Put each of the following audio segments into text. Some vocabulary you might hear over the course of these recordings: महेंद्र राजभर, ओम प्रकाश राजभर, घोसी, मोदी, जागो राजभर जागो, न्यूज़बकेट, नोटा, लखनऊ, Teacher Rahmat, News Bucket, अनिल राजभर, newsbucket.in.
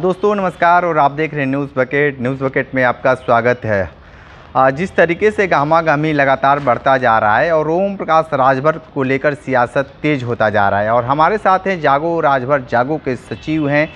दोस्तों नमस्कार और आप देख रहे हैं न्यूज़बकेट में आपका स्वागत है। जिस तरीके से गहमागहमी लगातार बढ़ता जा रहा है और ओम प्रकाश राजभर को लेकर सियासत तेज होता जा रहा है और हमारे साथ हैं जागो राजभर जागो के सचिव हैं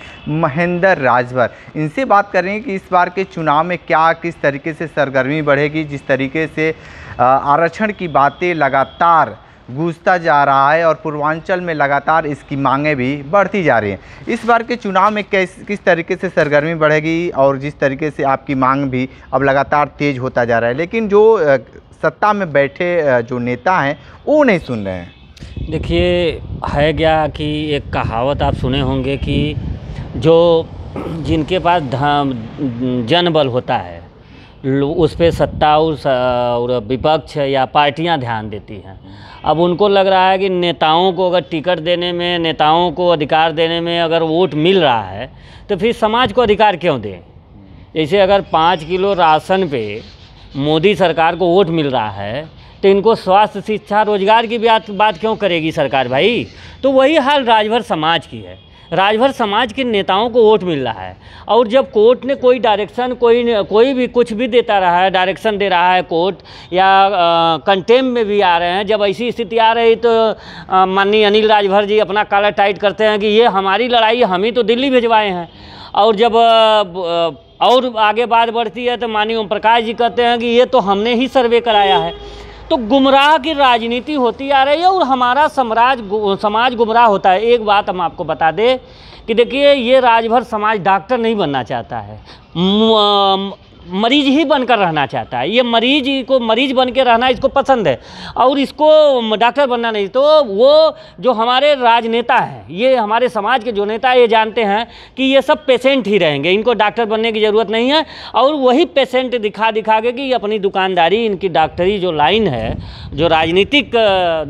महेंद्र राजभर। इनसे बात करेंगे कि इस बार के चुनाव में क्या किस तरीके से सरगर्मी बढ़ेगी, जिस तरीके से आरक्षण की बातें लगातार गूंजता जा रहा है और पूर्वांचल में लगातार इसकी मांगें भी बढ़ती जा रही हैं। इस बार के चुनाव में किस तरीके से सरगर्मी बढ़ेगी और जिस तरीके से आपकी मांग भी अब लगातार तेज होता जा रहा है, लेकिन जो सत्ता में बैठे जो नेता हैं वो नहीं सुन रहे हैं। देखिए है क्या कि एक कहावत आप सुने होंगे कि जो जिनके पास जनबल होता है उस पर सत्ता और विपक्ष या पार्टियां ध्यान देती हैं। अब उनको लग रहा है कि नेताओं को अगर टिकट देने में, नेताओं को अधिकार देने में अगर वोट मिल रहा है तो फिर समाज को अधिकार क्यों दें। जैसे अगर 5 किलो राशन पे मोदी सरकार को वोट मिल रहा है तो इनको स्वास्थ्य, शिक्षा, रोजगार की बात क्यों करेगी सरकार भाई। तो वही हाल राजभर समाज की है। राजभर समाज के नेताओं को वोट मिल रहा है और जब कोर्ट ने कोई डायरेक्शन कोई भी कुछ भी देता रहा है, डायरेक्शन दे रहा है कोर्ट या कंटेम में भी आ रहे हैं। जब ऐसी स्थिति आ रही तो माननीय अनिल राजभर जी अपना काला टाइट करते हैं कि ये हमारी लड़ाई, हम ही तो दिल्ली भिजवाए हैं। और जब और आगे बात बढ़ती है तो माननीय ओम प्रकाश जी कहते हैं कि ये तो हमने ही सर्वे कराया है। तो गुमराह की राजनीति होती आ रही है और हमारा समाज गुमराह होता है। एक बात हम आपको बता दें कि देखिए ये राजभर समाज डॉक्टर नहीं बनना चाहता है, मरीज ही बनकर रहना चाहता है। ये मरीज बन के रहना इसको पसंद है और इसको डॉक्टर बनना नहीं। तो वो जो हमारे राजनेता हैं, ये हमारे समाज के जो नेता ये जानते हैं कि ये सब पेशेंट ही रहेंगे, इनको डॉक्टर बनने की ज़रूरत नहीं है। और वही पेशेंट दिखा दिखा के कि अपनी दुकानदारी, इनकी डॉक्टरी जो लाइन है, जो राजनीतिक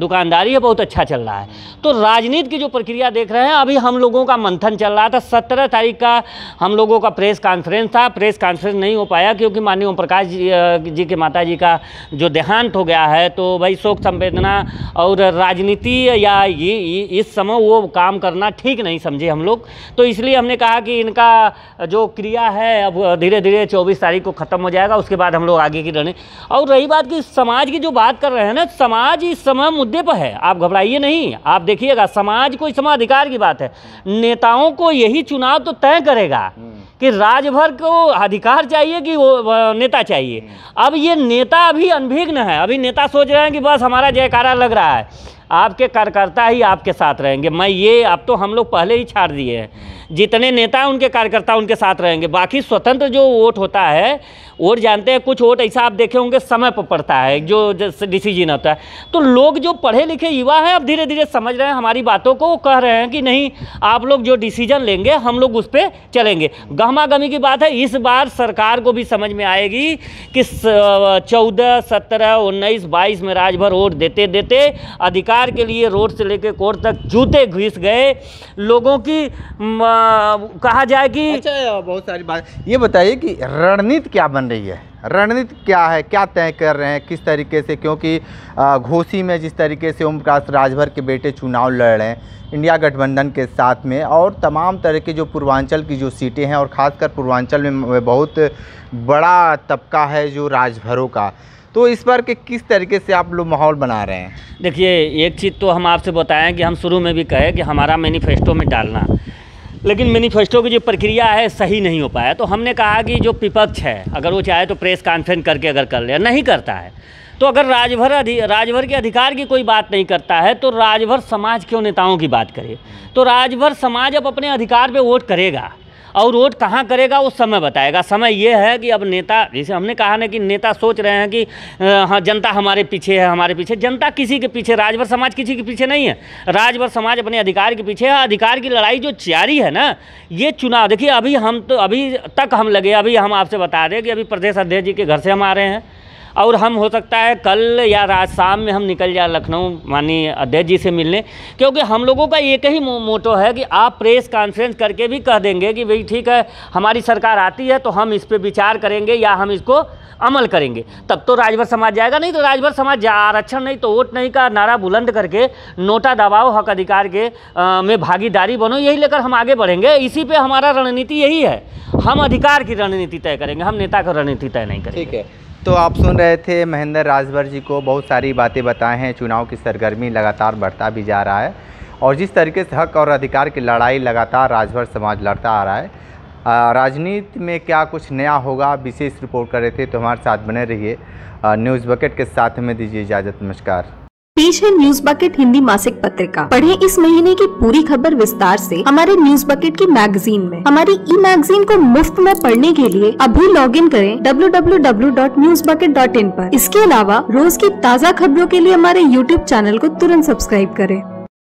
दुकानदारी है, बहुत अच्छा चल रहा है। तो राजनीति की जो प्रक्रिया देख रहे हैं, अभी हम लोगों का मंथन चल रहा था। 17 तारीख का हम लोगों का प्रेस कॉन्फ्रेंस था, प्रेस कॉन्फ्रेंस नहीं हो पाया क्योंकि माननीय ओम प्रकाश जी के माता जी का जो देहांत हो गया है। तो भाई शोक संवेदना और राजनीति या ये इस समय वो काम करना ठीक नहीं समझे हम लोग। तो इसलिए हमने कहा कि इनका जो क्रिया है अब धीरे धीरे 24 तारीख को ख़त्म हो जाएगा, उसके बाद हम लोग आगे की रणनीति। और रही बात कि समाज की जो बात कर रहे हैं ना, समाज इस समय मुद्दे पर है, आप घबराइए नहीं। आप देखिएगा समाज को इस समय अधिकार की बात है। नेताओं को यही चुनाव तो तय करेगा कि राजभर को अधिकार चाहिए कि वो नेता चाहिए। अब ये नेता अभी अनभिज्ञ है, अभी नेता सोच रहे हैं कि बस हमारा जयकारा लग रहा है, आपके कार्यकर्ता ही आपके साथ रहेंगे। मैं ये अब तो हम लोग पहले ही छाड़ दिए हैं, जितने नेता उनके कार्यकर्ता उनके साथ रहेंगे। बाकी स्वतंत्र जो वोट होता है, वोट जानते हैं कुछ वोट ऐसा आप देखे होंगे समय पर पड़ता है जो डिसीजन होता है। तो लोग जो पढ़े लिखे युवा हैं अब धीरे धीरे समझ रहे हैं हमारी बातों को, वो कह रहे हैं कि नहीं आप लोग जो डिसीजन लेंगे हम लोग उस पर चलेंगे। गहमागहमी की बात है, इस बार सरकार को भी समझ में आएगी कि 14, 17, 19, 22 में राजभर वोट देते देते अधिकार के लिए रोड से लेकर कोर्ट तक जूते घिस गए लोगों की। कहा जाए कि अच्छा, बहुत सारी बात। ये बताइए कि रणनीति क्या बन रही है, रणनीति क्या है, क्या तय कर रहे हैं, किस तरीके से, क्योंकि घोसी में जिस तरीके से ओम प्रकाश राजभर के बेटे चुनाव लड़ रहे हैं इंडिया गठबंधन के साथ में, और तमाम तरह के जो पूर्वांचल की जो सीटें हैं और ख़ासकर पूर्वांचल में बहुत बड़ा तबका है जो राजभरों का, तो इस बार के किस तरीके से आप लोग माहौल बना रहे हैं। देखिए एक चीज़ तो हम आपसे बताएं कि हम शुरू में भी कहे कि हमारा मैनिफेस्टो में डालना, लेकिन मैनिफेस्टो की जो प्रक्रिया है सही नहीं हो पाया। तो हमने कहा कि जो विपक्ष है अगर वो चाहे तो प्रेस कॉन्फ्रेंस करके अगर कर ले, नहीं करता है तो अगर राजभर के अधिकार की कोई बात नहीं करता है तो राजभर समाज क्यों नेताओं की बात करे। तो राजभर समाज अब अपने अधिकार पर वोट करेगा और वोट कहाँ करेगा वो समय बताएगा। समय ये है कि अब नेता, जैसे हमने कहा ना कि नेता सोच रहे हैं कि हाँ जनता हमारे पीछे है, हमारे पीछे। जनता किसी के पीछे, राजभर समाज किसी के पीछे नहीं है। राजभर समाज अपने अधिकार के पीछे है। अधिकार की लड़ाई जो जारी है ना, ये चुनाव देखिए अभी हम तो अभी तक हम लगे, अभी हम आपसे बता दें कि अभी प्रदेश अध्यक्ष जी के घर से हम आ रहे हैं और हम हो सकता है कल या रात शाम में हम निकल जाए लखनऊ माननीय अध्यक्ष जी से मिलने, क्योंकि हम लोगों का एक ही मोटो है कि आप प्रेस कॉन्फ्रेंस करके भी कह देंगे कि भाई ठीक है हमारी सरकार आती है तो हम इस पर विचार करेंगे या हम इसको अमल करेंगे, तब तो राजभर समाज जाएगा। नहीं तो राजभर समाज आरक्षण नहीं तो वोट नहीं का नारा बुलंद करके नोटा दबाओ, हक अधिकार के में भागीदारी बनो, यही लेकर हम आगे बढ़ेंगे। इसी पे हमारा रणनीति यही है, हम अधिकार की रणनीति तय करेंगे, हम नेता का रणनीति तय नहीं करेंगे। ठीक है, तो आप सुन रहे थे महेंद्र राजभर जी को, बहुत सारी बातें बताएं हैं। चुनाव की सरगर्मी लगातार बढ़ता भी जा रहा है और जिस तरीके से हक और अधिकार की लड़ाई लगातार राजभर समाज लड़ता आ रहा है, राजनीति में क्या कुछ नया होगा, विशेष रिपोर्ट कर रहे थे। तो हमारे साथ बने रहिए, न्यूज़ बकेट के साथ में दीजिए इजाज़त। नमस्कार। पेश है न्यूज़ बकेट हिंदी मासिक पत्रिका। पढ़ें इस महीने की पूरी खबर विस्तार से हमारे न्यूज़ बकेट की मैगजीन में। हमारी ई मैगजीन को मुफ्त में पढ़ने के लिए अभी लॉगिन करें www.newsbucket.in पर। इसके अलावा रोज की ताज़ा खबरों के लिए हमारे YouTube चैनल को तुरंत सब्सक्राइब करें।